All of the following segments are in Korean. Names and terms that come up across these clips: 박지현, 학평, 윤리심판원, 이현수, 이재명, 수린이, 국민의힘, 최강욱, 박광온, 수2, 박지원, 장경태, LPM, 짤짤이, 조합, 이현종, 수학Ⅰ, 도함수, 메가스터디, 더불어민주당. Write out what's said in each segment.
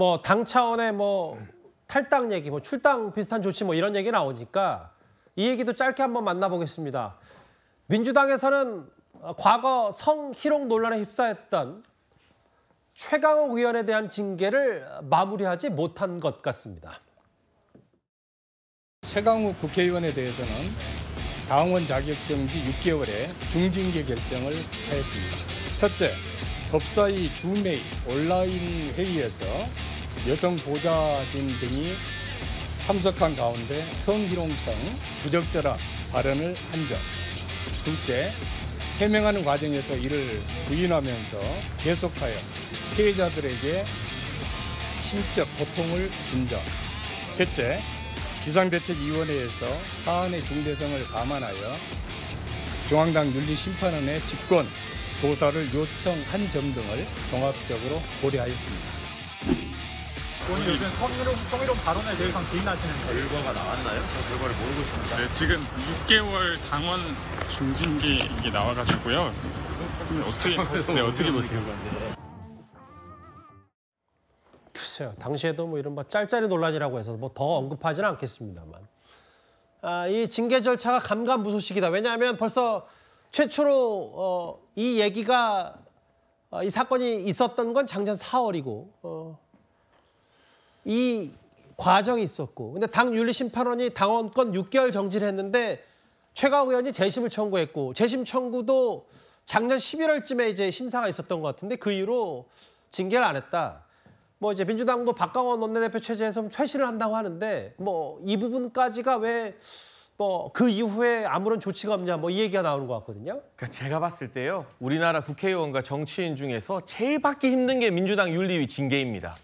뭐 당 차원의 뭐 탈당 얘기, 뭐 출당 비슷한 조치 뭐 이런 얘기 나오니까 이 얘기도 짧게 한번 만나보겠습니다. 민주당에서는 과거 성희롱 논란에 휩싸였던 최강욱 의원에 대한 징계를 마무리하지 못한 것 같습니다. 최강욱 국회의원에 대해서는 당원 자격정지 6개월에 중징계 결정을 하였습니다. 첫째, 법사위 주메일 온라인 회의에서 여성 보좌진 등이 참석한 가운데 성희롱성 부적절한 발언을 한 점. 둘째, 해명하는 과정에서 이를 부인하면서 계속하여 피해자들에게 심적 고통을 준 점. 셋째, 비상대책위원회에서 사안의 중대성을 감안하여 중앙당 윤리심판원의 직권 조사를 요청한 점 등을 종합적으로 고려하였습니다. 본인 요즘 성희롱 발언에 대해서 부인하시는 결과가 나왔나요? 그 결과를 모르고 있습니다. 네, 지금 6개월 당원 중징계 이게 나와가지고요. 어떻게 보세요? 글쎄요, 당시에도 뭐 이런 짤짤이 논란이라고 해서 뭐 더 언급하지는 않겠습니다만, 이 징계 절차가 감감무소식이다. 왜냐하면 벌써 최초로 이 얘기가 이 사건이 있었던 건 작년 4월이고. 이 과정이 있었고, 근데 당 윤리심판원이 당원권 6개월 정지를 했는데 최강 의원이 재심을 청구했고, 재심 청구도 작년 11월쯤에 이제 심사가 있었던 것 같은데 그 이후로 징계를 안 했다. 뭐 이제 민주당도 박광온 원내대표 체제에서 퇴진을 한다고 하는데 뭐 이 부분까지가 왜 뭐 그 이후에 아무런 조치가 없냐 뭐 이 얘기가 나오는 것 같거든요. 그러니까 제가 봤을 때요, 우리나라 국회의원과 정치인 중에서 제일 받기 힘든 게 민주당 윤리위 징계입니다.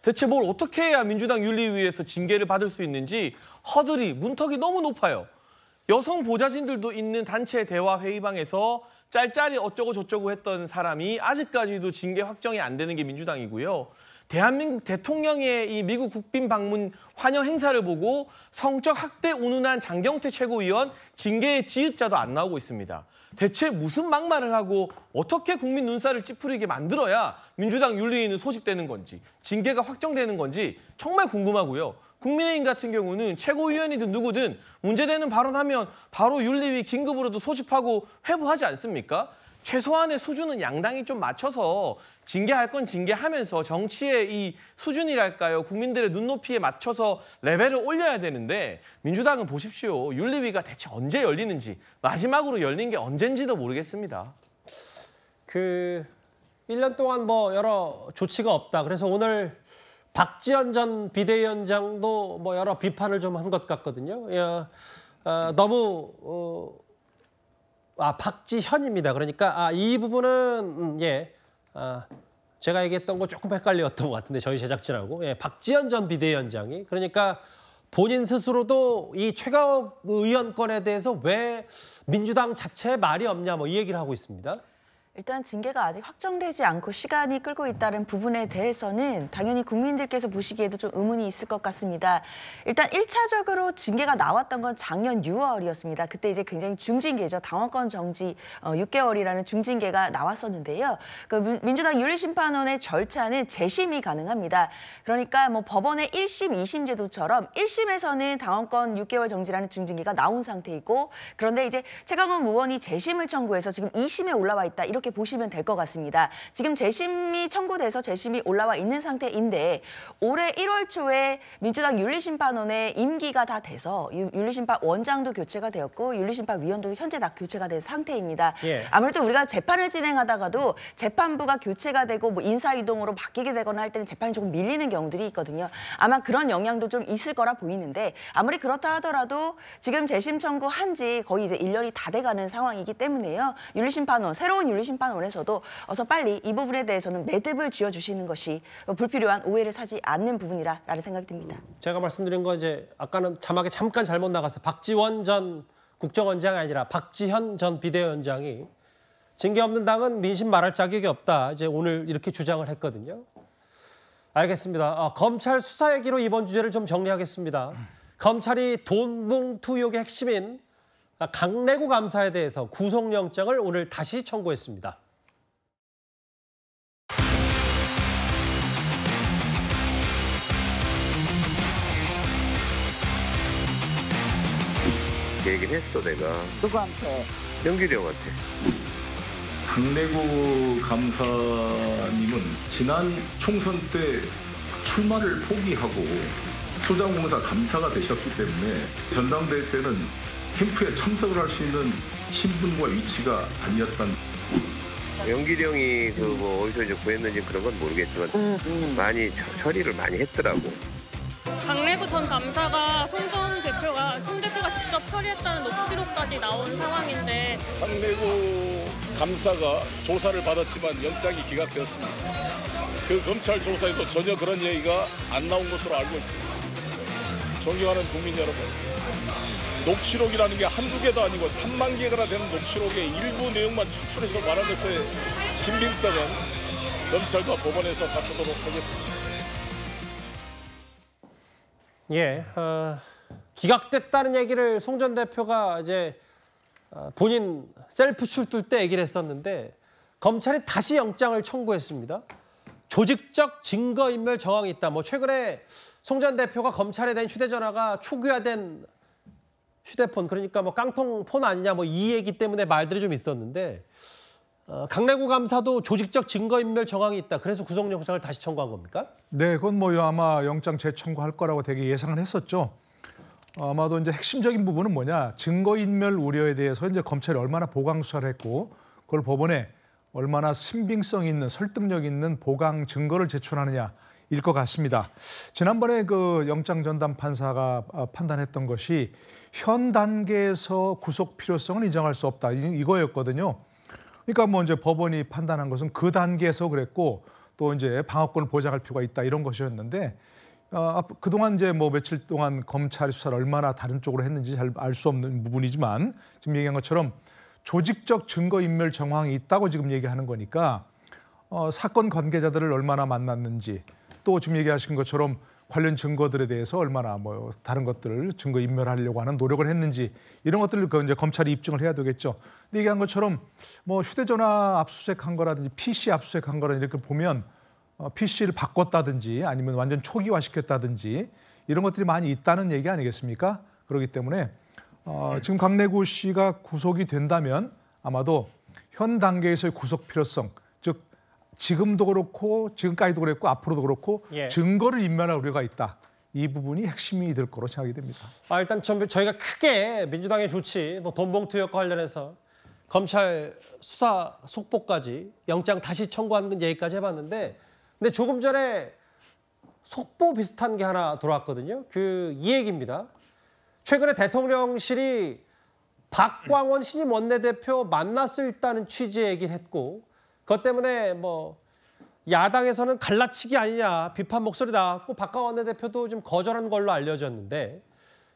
대체 뭘 어떻게 해야 민주당 윤리위에서 징계를 받을 수 있는지 허들이, 문턱이 너무 높아요. 여성 보좌진들도 있는 단체 대화 회의방에서 짤짤이 어쩌고 저쩌고 했던 사람이 아직까지도 징계 확정이 안 되는 게 민주당이고요. 대한민국 대통령의 이 미국 국빈 방문 환영 행사를 보고 성적 학대 운운한 장경태 최고위원 징계의 지읒자도 안 나오고 있습니다. 대체 무슨 막말을 하고 어떻게 국민 눈살을 찌푸리게 만들어야 민주당 윤리위는 소집되는 건지, 징계가 확정되는 건지 정말 궁금하고요. 국민의힘 같은 경우는 최고위원이든 누구든 문제되는 발언하면 바로 윤리위 긴급으로도 소집하고 회부하지 않습니까? 최소한의 수준은 양당이 좀 맞춰서 징계할 건 징계하면서 정치의 이 수준이랄까요, 국민들의 눈높이에 맞춰서 레벨을 올려야 되는데 민주당은 보십시오. 윤리위가 대체 언제 열리는지, 마지막으로 열린 게 언젠지도 모르겠습니다. 1년 동안 뭐 여러 조치가 없다. 그래서 오늘 박지현 전 비대위원장도 뭐 여러 비판을 좀 한 것 같거든요. 박지현입니다. 그러니까 이 부분은 제가 얘기했던 거 조금 헷갈렸던 것 같은데 저희 제작진하고, 박지현 전 비대위원장이 그러니까 본인 스스로도 이 최강욱 의원권에 대해서 왜 민주당 자체에 말이 없냐 뭐 이 얘기를 하고 있습니다. 일단 징계가 아직 확정되지 않고 시간이 끌고 있다는 부분에 대해서는 당연히 국민들께서 보시기에도 좀 의문이 있을 것 같습니다. 일단 1차적으로 징계가 나왔던 건 작년 6월이었습니다. 그때 이제 굉장히 중징계죠. 당원권 정지 6개월이라는 중징계가 나왔었는데요. 그 민주당 윤리심판원의 절차는 재심이 가능합니다. 그러니까 뭐 법원의 1심, 2심 제도처럼 1심에서는 당원권 6개월 정지라는 중징계가 나온 상태이고, 그런데 이제 최강욱 의원이 재심을 청구해서 지금 2심에 올라와 있다. 이렇게 보시면 될 것 같습니다. 지금 재심이 청구돼서 재심이 올라와 있는 상태인데 올해 1월 초에 민주당 윤리심판원의 임기가 다 돼서 윤리심판 원장도 교체가 되었고 윤리심판위원도 현재 다 교체가 된 상태입니다. 아무래도 우리가 재판을 진행하다가도 재판부가 교체가 되고 뭐 인사이동으로 바뀌게 되거나 할 때는 재판이 조금 밀리는 경우들이 있거든요. 아마 그런 영향도 좀 있을 거라 보이는데, 아무리 그렇다 하더라도 지금 재심 청구한 지 거의 이제 1년이 다 돼가는 상황이기 때문에요. 윤리심판원, 새로운 윤리심판원에서도 어서 빨리 이 부분에 대해서는 매듭을 쥐어주시는 것이 불필요한 오해를 사지 않는 부분이라는 생각이 듭니다. 제가 말씀드린 건 이제 아까는 자막에 잠깐 잘못 나가서 박지원 전 국정원장이 아니라 박지현 전 비대위원장이 징계 없는 당은 민심 말할 자격이 없다, 이제 오늘 이렇게 주장을 했거든요. 알겠습니다. 검찰 수사 얘기로 이번 주제를 좀 정리하겠습니다. 검찰이 돈봉투 의혹의 핵심인 강내구 감사에 대해서 구속영장을 오늘 다시 청구했습니다. 그렇게 얘기를 했어, 내가. 누구한테? 영길이 형한테. 강대구 감사님은 지난 총선 때 출마를 포기하고 소장공사 감사가 되셨기 때문에 전당대회 때는 캠프에 참석을 할 수 있는 신분과 위치가 아니었단. 영길이 형이 그뭐 어디서 이제 구했는지 그런 건 모르겠지만 많이 처리를 많이 했더라고. 강래구 전 감사가 송 대표가 직접 처리했다는 녹취록까지 나온 상황인데. 강래구 감사가 조사를 받았지만 영장이 기각되었습니다. 그 검찰 조사에도 전혀 그런 얘기가 안 나온 것으로 알고 있습니다. 존경하는 국민 여러분, 녹취록이라는 게 한두 개도 아니고 3만 개가 되는 녹취록의 일부 내용만 추출해서 말한 것의 신빙성은 검찰과 법원에서 다투도록 하겠습니다. 예, 기각됐다는 얘기를 송 전 대표가 이제 본인 셀프 출두 때 얘기를 했었는데 검찰이 다시 영장을 청구했습니다. 조직적 증거인멸 저항이 있다. 뭐 최근에 송 전 대표가 검찰에 낸 휴대전화가 초기화된 휴대폰, 그러니까 뭐 깡통폰 아니냐, 뭐 이 얘기 때문에 말들이 좀 있었는데 강래구 감사도 조직적 증거인멸 정황이 있다. 그래서 구속영장을 다시 청구한 겁니까? 네, 그건 뭐 아마 영장 재청구할 거라고 되게 예상을 했었죠. 아마도 이제 핵심적인 부분은 뭐냐, 증거인멸 우려에 대해서 이제 검찰이 얼마나 보강 수사를 했고 그걸 법원에 얼마나 신빙성 있는 설득력 있는 보강 증거를 제출하느냐. 일 것 같습니다. 지난번에 그 영장 전담 판사가 판단했던 것이 현 단계에서 구속 필요성을 인정할 수 없다, 이거였거든요. 그러니까 뭐 이제 법원이 판단한 것은 그 단계에서 그랬고 또 이제 방어권을 보장할 필요가 있다 이런 것이었는데 그동안 이제 뭐 며칠 동안 검찰이 수사를 얼마나 다른 쪽으로 했는지 잘 알 수 없는 부분이지만 지금 얘기한 것처럼 조직적 증거인멸 정황이 있다고 지금 얘기하는 거니까 사건 관계자들을 얼마나 만났는지. 또 지금 얘기하신 것처럼 관련 증거들에 대해서 얼마나 뭐 다른 것들을 증거 인멸하려고 하는 노력을 했는지 이런 것들을 그 이제 검찰이 입증을 해야 되겠죠. 근데 얘기한 것처럼 뭐 휴대전화 압수수색한 거라든지 PC 압수수색한 거라든지 이렇게 보면 PC를 바꿨다든지 아니면 완전 초기화시켰다든지 이런 것들이 많이 있다는 얘기 아니겠습니까? 그렇기 때문에 지금 강래구 씨가 구속이 된다면 아마도 현 단계에서의 구속 필요성, 즉 지금도 그렇고 지금까지도 그랬고 앞으로도 그렇고 예. 증거를 인멸할 우려가 있다. 이 부분이 핵심이 될 거로 생각이 됩니다. 일단 저희가 크게 민주당의 조치, 뭐 돈봉투였과 관련해서 검찰 수사 속보까지 영장 다시 청구하는 얘기까지 해봤는데 근데 조금 전에 속보 비슷한 게 하나 돌아왔거든요. 이 얘기입니다. 최근에 대통령실이 박광온 신임 원내대표 만났을다는 취지의 얘기를 했고 그것 때문에 뭐 야당에서는 갈라치기 아니냐 비판 목소리 나왔고 박광온 원내대표도 좀 거절한 걸로 알려졌는데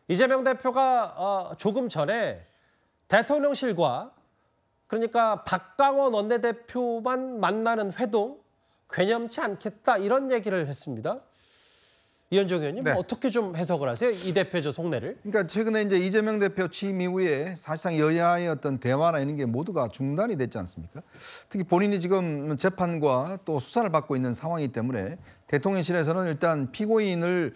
이재명 대표가 조금 전에 대통령실과 그러니까 박광온 원내대표만 만나는 회동 괴념치 않겠다 이런 얘기를 했습니다. 이현종 의원님 네. 어떻게 좀 해석을 하세요? 이 대표의 저 속내를. 그러니까 최근에 이제 이재명 대표 취임 이후에 사실상 여야의 어떤 대화나 이런 게 모두가 중단이 됐지 않습니까? 특히 본인이 지금 재판과 또 수사를 받고 있는 상황이기 때문에 대통령실에서는 일단 피고인을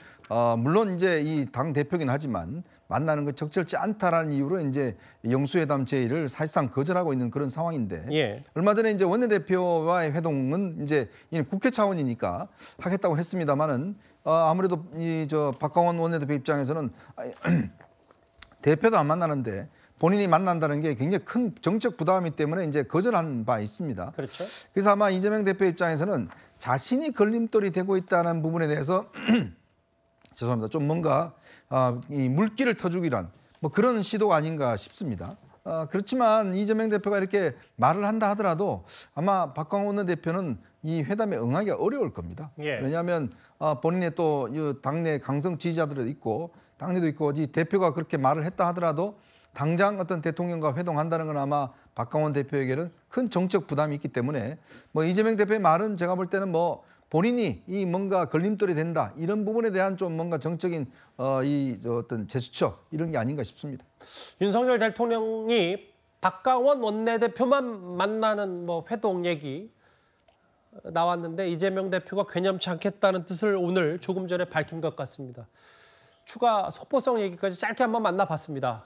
물론 이제 이 당 대표긴 하지만 만나는 거 적절치 않다라는 이유로 이제 영수회담 제의를 사실상 거절하고 있는 그런 상황인데 예. 얼마 전에 이제 원내대표와의 회동은 이제 국회 차원이니까 하겠다고 했습니다만은 아무래도 박광온 원내대표 입장에서는 대표도 안 만나는데 본인이 만난다는 게 굉장히 큰 정책 부담이 때문에 이제 거절한 바 있습니다. 그렇죠. 그래서 아마 이재명 대표 입장에서는 자신이 걸림돌이 되고 있다는 부분에 대해서 죄송합니다. 좀 뭔가 이 물기를 터주기란 뭐 그런 시도가 아닌가 싶습니다. 그렇지만 이재명 대표가 이렇게 말을 한다 하더라도 아마 박광온 원내대표는 이 회담에 응하기가 어려울 겁니다. 예. 왜냐하면 본인의 또 당내 강성 지지자들도 있고 당내도 있고 이 대표가 그렇게 말을 했다 하더라도 당장 어떤 대통령과 회동한다는 건 아마 박광온 대표에게는 큰 정책 부담이 있기 때문에 뭐 이재명 대표의 말은 제가 볼 때는 뭐 본인이 이 뭔가 걸림돌이 된다 이런 부분에 대한 좀 뭔가 정적인 이 어떤 제스처 이런 게 아닌가 싶습니다. 윤석열 대통령이 박광온 원내대표만 만나는 뭐 회동 얘기 나왔는데 이재명 대표가 괴념치 않겠다는 뜻을 오늘 조금 전에 밝힌 것 같습니다. 추가 속보성 얘기까지 짧게 한번 만나봤습니다.